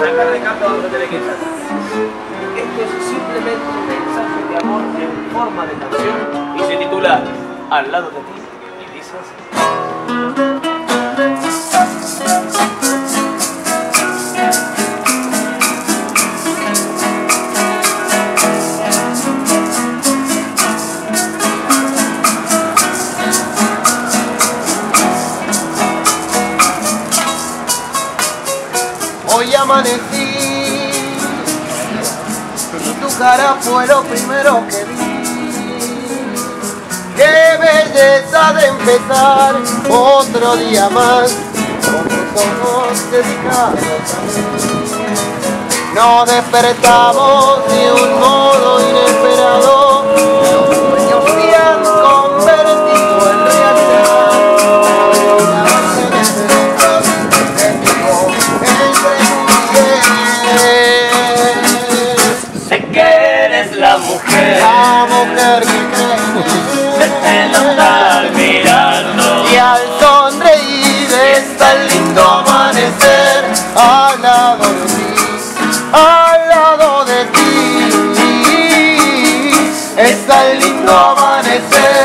Arrancar de campo donde tenés que estar. Esto es simplemente un mensaje de amor en forma de canción y se titula Al lado de ti, Elisa. Hoy amanecí y tu cara fue lo primero que vi. Qué belleza de empezar otro día más con tus ojos dedicados a mí. Nos despertamos de un modo inesperado, los sueños se han convertido en la mujer que cree, de andar mirando y al sonreír está el lindo amanecer. Al lado de ti, al lado de ti está el lindo amanecer.